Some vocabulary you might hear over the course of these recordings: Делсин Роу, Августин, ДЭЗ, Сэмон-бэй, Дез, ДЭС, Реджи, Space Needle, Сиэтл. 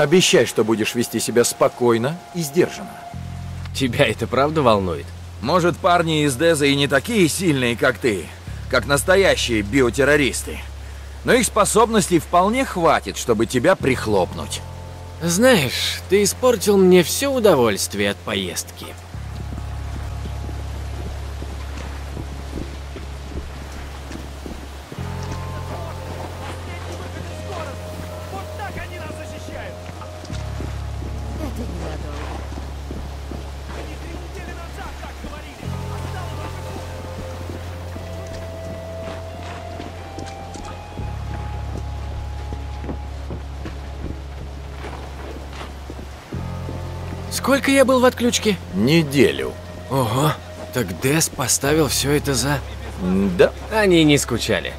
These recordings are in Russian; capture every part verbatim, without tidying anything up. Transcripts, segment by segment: Обещай, что будешь вести себя спокойно и сдержанно. Тебя это правда волнует? Может, парни из ДЭЗа и не такие сильные, как ты, как настоящие биотеррористы. Но их способностей вполне хватит, чтобы тебя прихлопнуть. Знаешь, ты испортил мне все удовольствие от поездки. Сколько я был в отключке? Неделю. Ого, так ДЭС поставил все это за... Да. Они не скучали.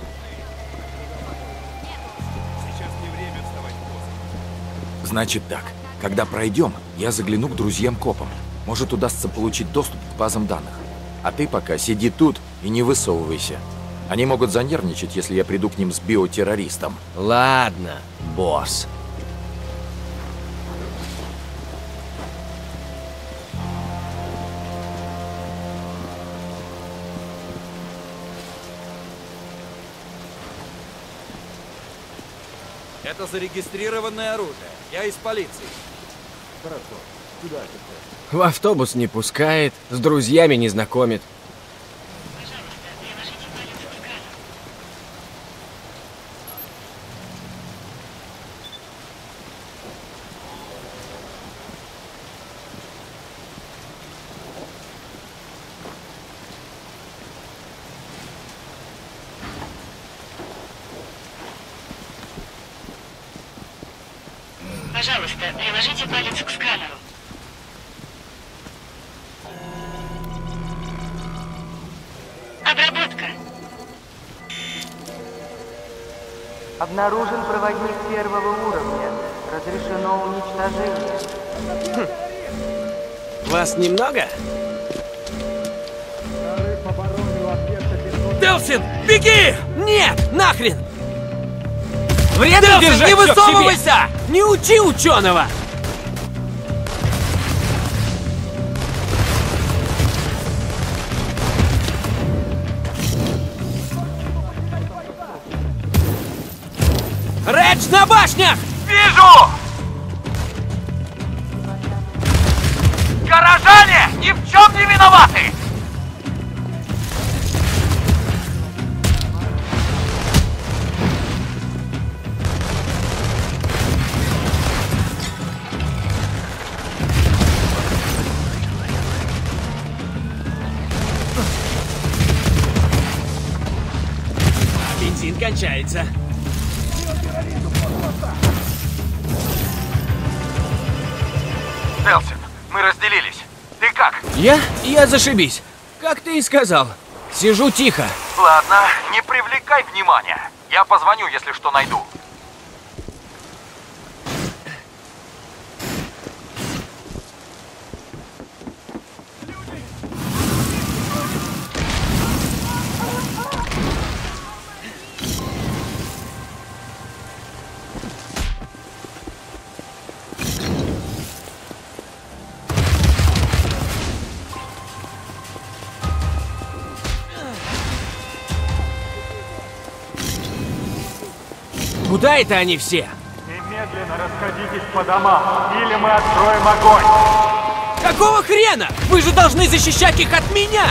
Значит так, когда пройдем, я загляну к друзьям-копам. Может, удастся получить доступ к базам данных. А ты пока сиди тут и не высовывайся. Они могут занервничать, если я приду к ним с биотеррористом. Ладно, босс. Это зарегистрированное оружие. Я из полиции. Хорошо. Куда это? В автобус не пускает, с друзьями не знакомит. Пожалуйста, приложите палец к сканеру. Обработка. Обнаружен проводник первого уровня. Разрешено уничтожение. Хм. Вас немного? Делсин, беги! Нет, нахрен! Вредно держать, не высовывайся! Не учи ученого! Редж на башнях! Вижу! Горожане ни в чем не виноваты! Кончается. Делсин, мы разделились. Ты как? Я? Я зашибись. Как ты и сказал. Сижу тихо. Ладно, не привлекай внимания. Я позвоню, если что найду. Куда это они все? Немедленно расходитесь по домам, или мы откроем огонь! Какого хрена? Вы же должны защищать их от меня!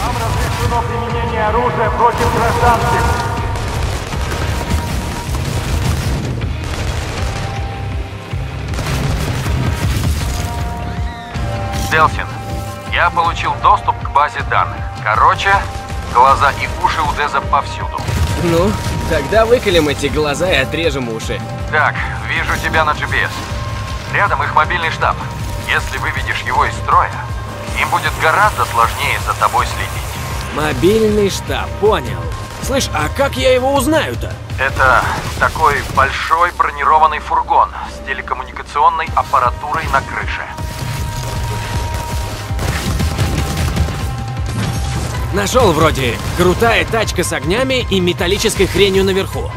Нам разрешено применение оружия против гражданских! Делсин, я получил доступ к базе данных. Короче, глаза и уши у Деза повсюду. Ну? Тогда выколем эти глаза и отрежем уши. Так, вижу тебя на джи пи эс. Рядом их мобильный штаб. Если выведешь его из строя, им будет гораздо сложнее за тобой следить. Мобильный штаб, понял. Слышь, а как я его узнаю-то? Это такой большой бронированный фургон с телекоммуникационной аппаратурой на крыше. Нашел вроде. Крутая тачка с огнями и металлической хренью наверху.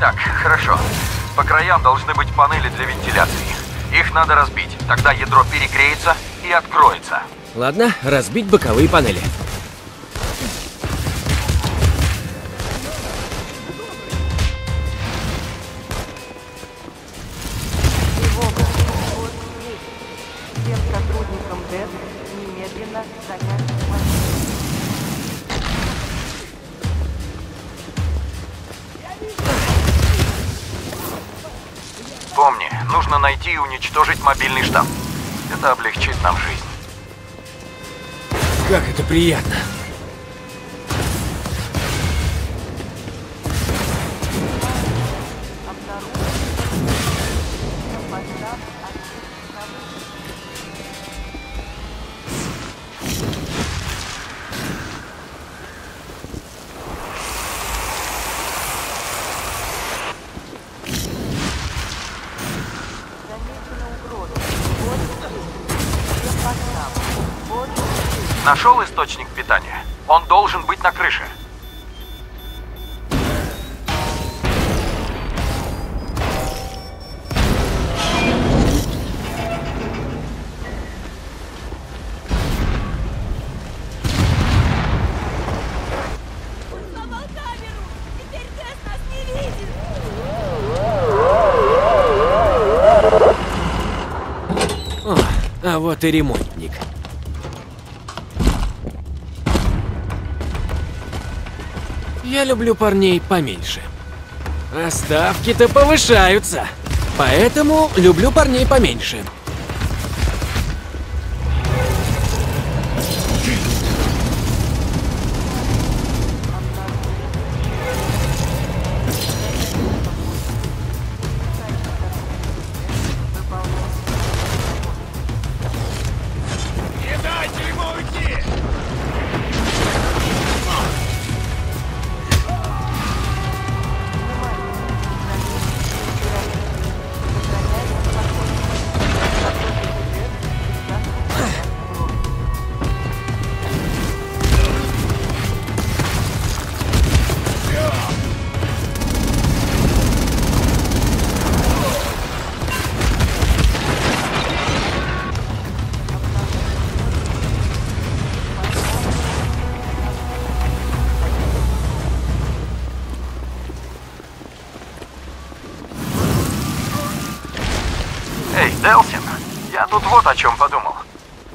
Так, хорошо. По краям должны быть панели для вентиляции. Их надо разбить, тогда ядро перегреется и откроется. Ладно, разбить боковые панели. Помни, нужно найти и уничтожить мобильный штаб. Это облегчит нам жизнь. Как это приятно. Нашел источник питания? Он должен быть на крыше. О, а вот и ремонтник. Я люблю парней поменьше. А ставки-то повышаются. Поэтому люблю парней поменьше. Делсин, я тут вот о чем подумал.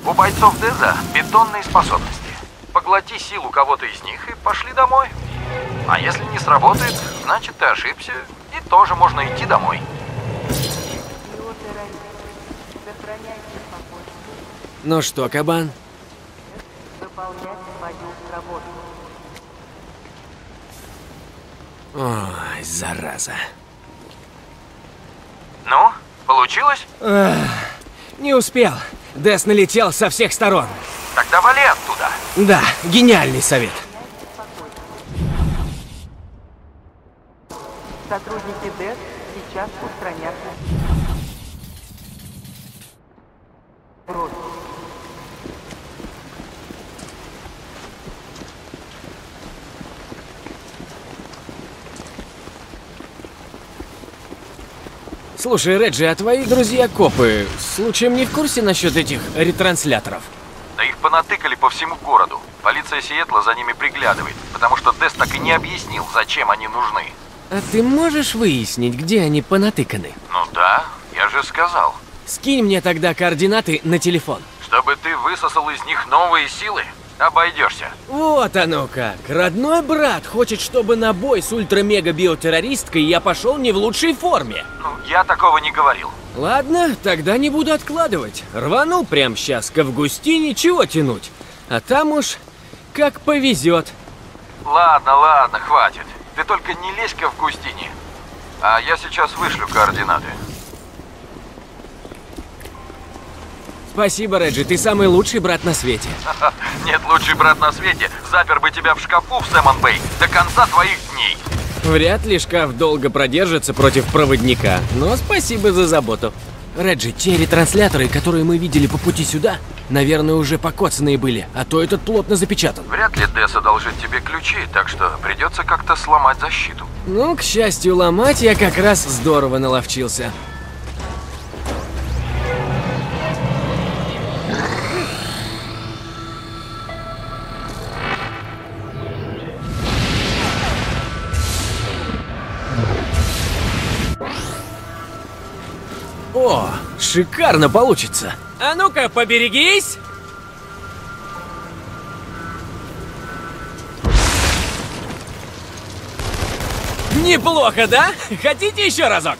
У бойцов ДЭЗа бетонные способности. Поглоти силу кого-то из них и пошли домой. А если не сработает, значит ты ошибся, и тоже можно идти домой. Ну что, кабан? Ой, зараза. Ну? Получилось? Ах, не успел. ДЭС налетел со всех сторон. Тогда вали оттуда. Да, гениальный совет. Сотрудники ДЭС сейчас устранят. Слушай, Реджи, а твои друзья-копы случаем не в курсе насчет этих ретрансляторов? Да их понатыкали по всему городу. Полиция Сиэтла за ними приглядывает, потому что ДЭС так и не объяснил, зачем они нужны. А ты можешь выяснить, где они понатыканы? Ну да, я же сказал. Скинь мне тогда координаты на телефон. Чтобы ты высосал из них новые силы? Обойдешься. Вот оно как. Родной брат хочет, чтобы на бой с ультра-мега-биотеррористкой я пошел не в лучшей форме. Ну, я такого не говорил. Ладно, тогда не буду откладывать. Рвану прямо сейчас к Августине, чего тянуть. А там уж как повезет. Ладно, ладно, хватит. Ты только не лезь к Августине. А я сейчас вышлю координаты. Спасибо, Реджи, ты самый лучший брат на свете. Нет, лучший брат на свете запер бы тебя в шкафу в Сэмон-бэй до конца твоих дней. Вряд ли шкаф долго продержится против проводника, но спасибо за заботу. Реджи, те ретрансляторы, которые мы видели по пути сюда, Наверное, уже покоцанные были, а то этот плотно запечатан. Вряд ли ДЭС одолжит тебе ключи, так что придется как-то сломать защиту. Ну, к счастью, ломать я как раз здорово наловчился. О, шикарно получится. А ну-ка, поберегись! Неплохо, да? Хотите еще разок?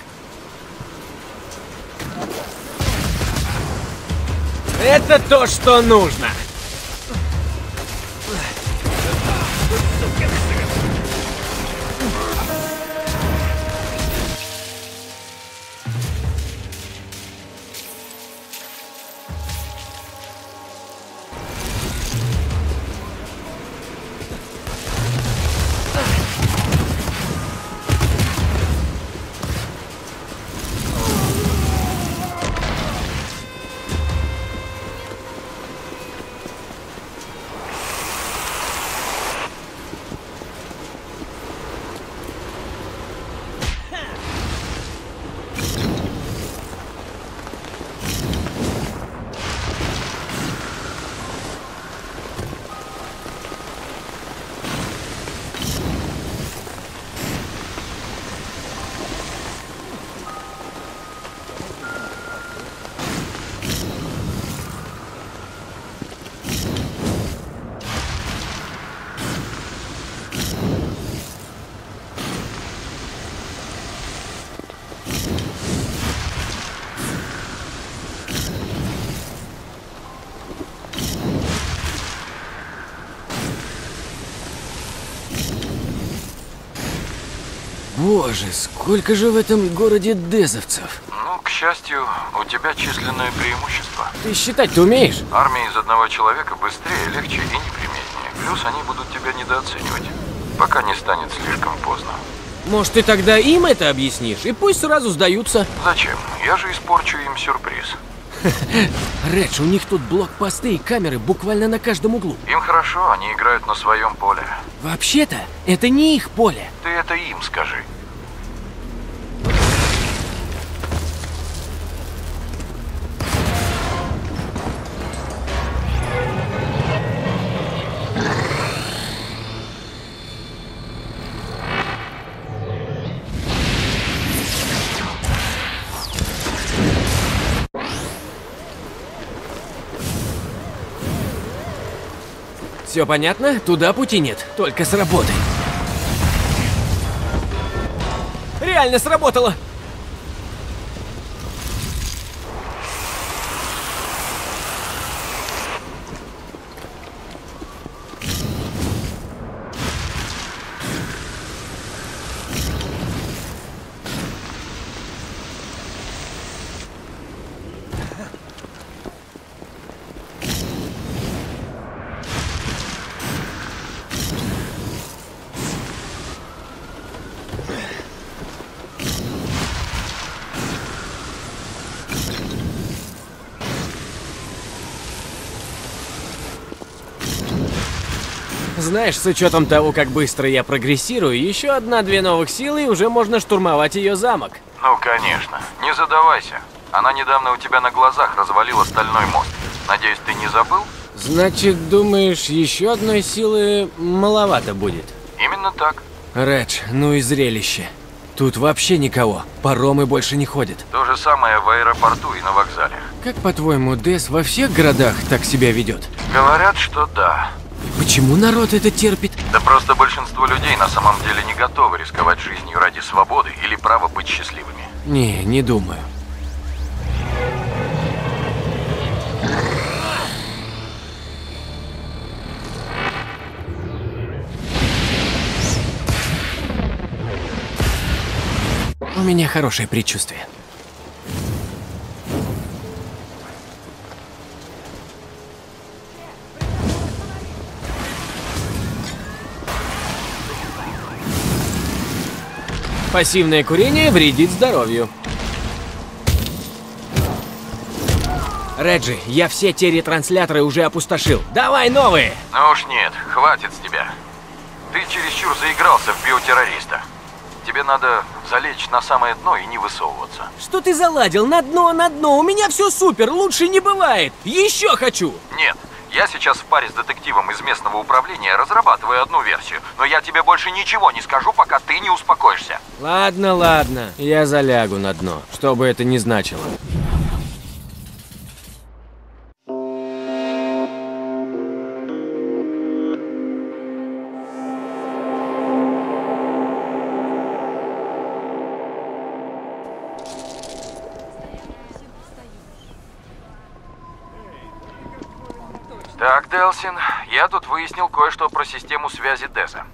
Это то, что нужно. Боже, сколько же в этом городе дезовцев? Ну, к счастью, у тебя численное преимущество. Ты считать-то умеешь? Армия из одного человека быстрее, легче и неприметнее. Плюс они будут тебя недооценивать, пока не станет слишком поздно. Может, ты тогда им это объяснишь, и пусть сразу сдаются. Зачем? Я же испорчу им сюрприз. Редж, у них тут блокпосты и камеры буквально на каждом углу. Им хорошо, они играют на своем поле. Вообще-то, это не их поле. Ты это им скажи. Все понятно? Туда пути нет, только с работы. Реально сработало! Знаешь, с учетом того, как быстро я прогрессирую, еще одна-две новых силы, и уже можно штурмовать ее замок. Ну, конечно. Не задавайся. Она недавно у тебя на глазах развалила стальной мост. Надеюсь, ты не забыл? Значит, думаешь, еще одной силы маловато будет? Именно так. Редж, ну и зрелище. Тут вообще никого. Паромы больше не ходят. То же самое в аэропорту и на вокзале. Как, по-твоему, ДЭС во всех городах так себя ведет? Говорят, что да. Почему народ это терпит? Да просто большинство людей на самом деле не готовы рисковать жизнью ради свободы или права быть счастливыми. Не, не думаю. У меня хорошее предчувствие. Пассивное курение вредит здоровью. Реджи, я все те ретрансляторы уже опустошил. Давай новые! Ну уж нет, хватит с тебя. Ты чересчур заигрался в биотеррориста. Тебе надо залечь на самое дно и не высовываться. Что ты заладил? На дно, на дно. У меня все супер, лучше не бывает. Еще хочу! Нет, я сейчас в паре с детективом из местного управления разрабатываю одну версию. Но я тебе больше ничего не скажу, пока ты не успокоишься. Ладно, ладно. Я залягу на дно, что бы это ни значило. Так, Делсин, я тут выяснил кое-что про систему связи ДЭЗа.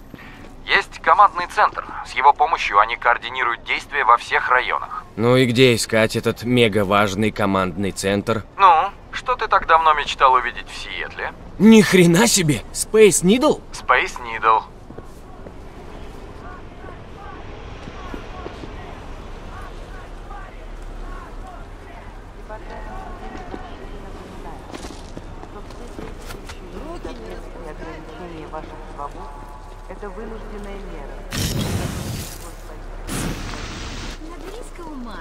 Есть командный центр. С его помощью они координируют действия во всех районах. Ну и где искать этот мегаважный командный центр? Ну, что ты так давно мечтал увидеть в Сиэтле? Ни хрена себе! Space Needle? Space Needle. Это вынужденная мера. На близко ума.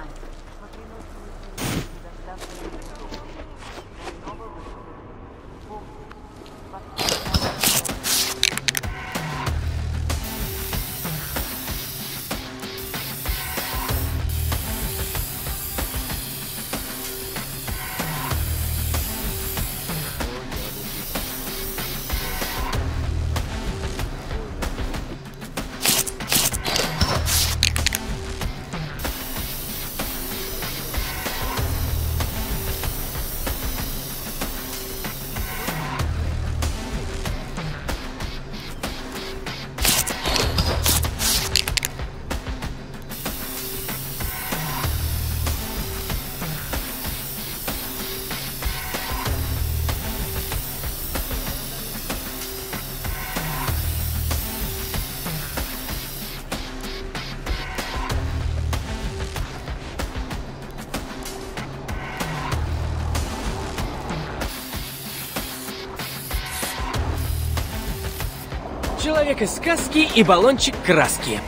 Человек из сказки и баллончик краски.